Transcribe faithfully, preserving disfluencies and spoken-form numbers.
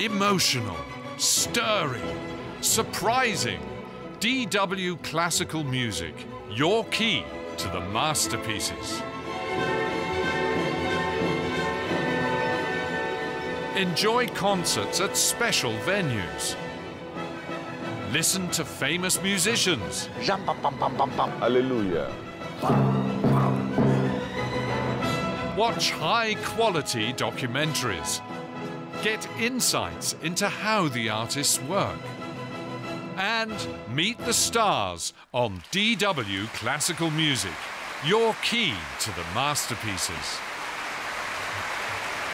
Emotional, stirring, surprising. D W Classical Music, your key to the masterpieces. Enjoy concerts at special venues. Listen to famous musicians. Hallelujah. Watch high-quality documentaries. Get insights into how the artists work. And meet the stars on D W Classical Music, your key to the masterpieces.